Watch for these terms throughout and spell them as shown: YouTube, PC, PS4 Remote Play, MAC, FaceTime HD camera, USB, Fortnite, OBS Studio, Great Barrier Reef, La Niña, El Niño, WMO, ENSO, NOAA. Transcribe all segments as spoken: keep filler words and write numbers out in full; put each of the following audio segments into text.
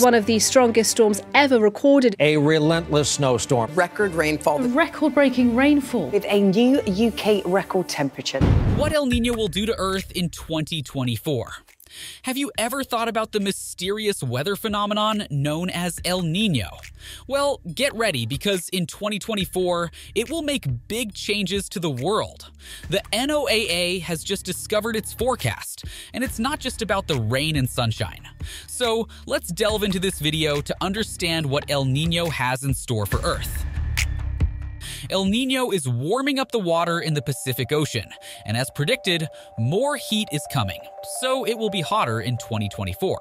One of the strongest storms ever recorded. A relentless snowstorm. Record rainfall. Record-breaking rainfall. With a new U K record temperature. What El Niño will do to Earth in twenty twenty-four. Have you ever thought about the mysterious weather phenomenon known as El Niño? Well, get ready, because in twenty twenty-four, it will make big changes to the world. The N O A A has just discovered its forecast, and it's not just about the rain and sunshine. So let's delve into this video to understand what El Niño has in store for Earth. El Niño is warming up the water in the Pacific Ocean, and as predicted, more heat is coming, so it will be hotter in twenty twenty-four.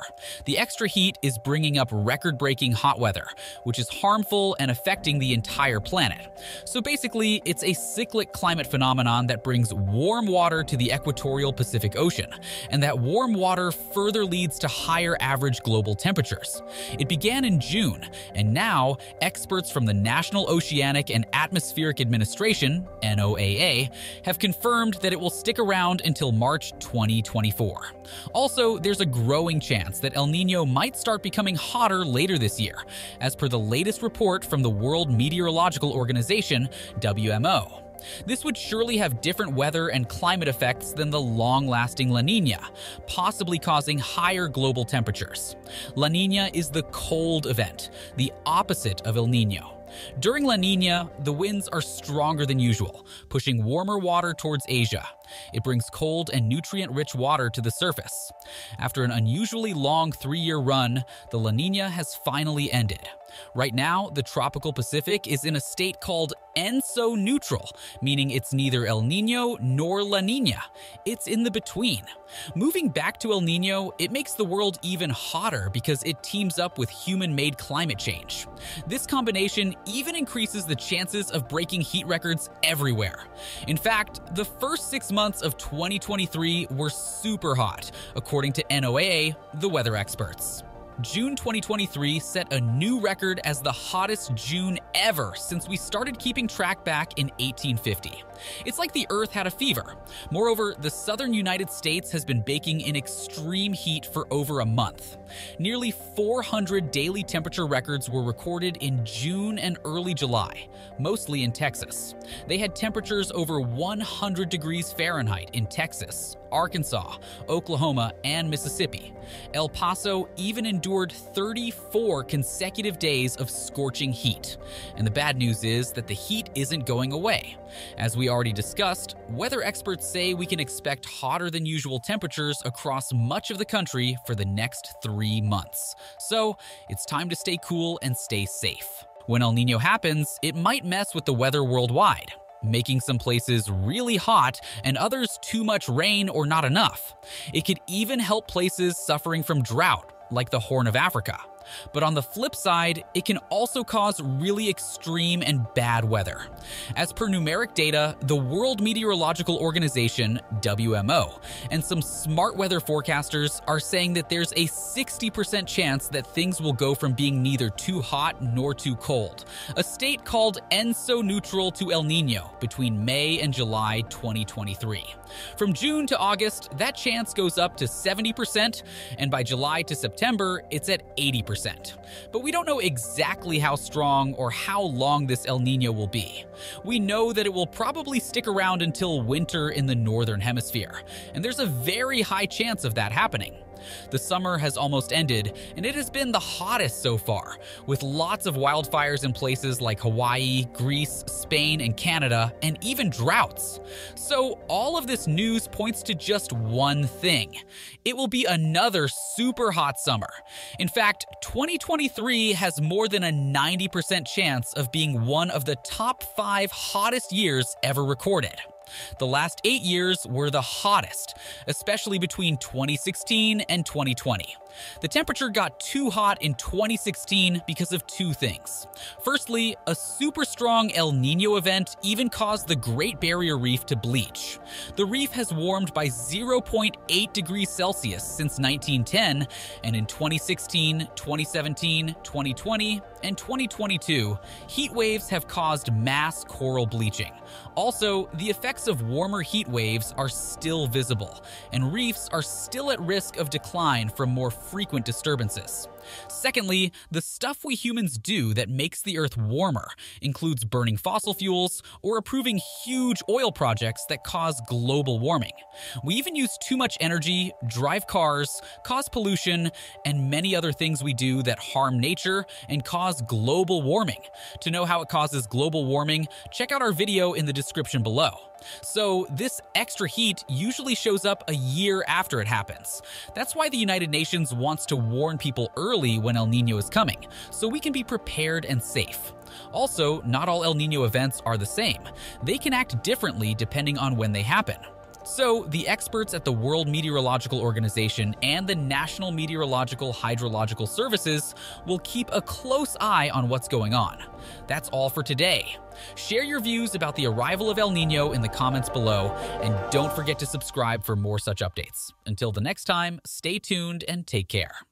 The extra heat is bringing up record-breaking hot weather, which is harmful and affecting the entire planet. So basically, it's a cyclic climate phenomenon that brings warm water to the equatorial Pacific Ocean, and that warm water further leads to higher average global temperatures. It began in June, and now experts from the National Oceanic and Atmospheric Atmospheric Administration, N O A A, have confirmed that it will stick around until March twenty twenty-four. Also, there's a growing chance that El Niño might start becoming hotter later this year, as per the latest report from the World Meteorological Organization, W M O. This would surely have different weather and climate effects than the long-lasting La Niña, possibly causing higher global temperatures. La Niña is the cold event, the opposite of El Niño. During La Niña, the winds are stronger than usual, pushing warmer water towards Asia. It brings cold and nutrient-rich water to the surface. After an unusually long three-year run, the La Niña has finally ended. Right now, the tropical Pacific is in a state called ENSO neutral, meaning it's neither El Niño nor La Niña. It's in the between. Moving back to El Niño, it makes the world even hotter because it teams up with human-made climate change. This combination even increases the chances of breaking heat records everywhere. In fact, the first six months months of twenty twenty-three were super hot, according to N O A A, the weather experts. June twenty twenty-three set a new record as the hottest June ever since we started keeping track back in eighteen fifty. It's like the Earth had a fever. Moreover, the southern United States has been baking in extreme heat for over a month. Nearly four hundred daily temperature records were recorded in June and early July, mostly in Texas. They had temperatures over one hundred degrees Fahrenheit in Texas, Arkansas, Oklahoma, and Mississippi. El Paso even endured thirty-four consecutive days of scorching heat. And the bad news is that the heat isn't going away. As we already discussed, weather experts say we can expect hotter than usual temperatures across much of the country for the next three months. So it's time to stay cool and stay safe. When El Niño happens, it might mess with the weather worldwide, making some places really hot and others too much rain or not enough. It could even help places suffering from drought, like the Horn of Africa. But on the flip side, it can also cause really extreme and bad weather. As per numeric data, the World Meteorological Organization, W M O, and some smart weather forecasters are saying that there's a sixty percent chance that things will go from being neither too hot nor too cold, a state called ENSO neutral, to El Niño between May and July twenty twenty-three. From June to August, that chance goes up to seventy percent, and by July to September, it's at eighty percent. But we don't know exactly how strong or how long this El Niño will be. We know that it will probably stick around until winter in the northern hemisphere, and there's a very high chance of that happening. The summer has almost ended, and it has been the hottest so far, with lots of wildfires in places like Hawaii, Greece, Spain, and Canada, and even droughts. So all of this news points to just one thing. It will be another super hot summer. In fact, twenty twenty-three has more than a ninety percent chance of being one of the top five hottest years ever recorded. The last eight years were the hottest, especially between twenty sixteen and twenty twenty. The temperature got too hot in twenty sixteen because of two things. Firstly, a super strong El Niño event even caused the Great Barrier Reef to bleach. The reef has warmed by zero point eight degrees Celsius since nineteen ten, and in twenty sixteen, twenty seventeen, twenty twenty, and twenty twenty-two, heat waves have caused mass coral bleaching. Also, the effects effects of warmer heat waves are still visible, and reefs are still at risk of decline from more frequent disturbances. Secondly, the stuff we humans do that makes the Earth warmer includes burning fossil fuels or approving huge oil projects that cause global warming. We even use too much energy, drive cars, cause pollution, and many other things we do that harm nature and cause global warming. To know how it causes global warming, check out our video in the description below. So this extra heat usually shows up a year after it happens. That's why the United Nations wants to warn people early when El Niño is coming, so we can be prepared and safe. Also, not all El Niño events are the same. They can act differently depending on when they happen. So, the experts at the World Meteorological Organization and the National Meteorological Hydrological Services will keep a close eye on what's going on. That's all for today. Share your views about the arrival of El Niño in the comments below, and don't forget to subscribe for more such updates. Until the next time, stay tuned and take care.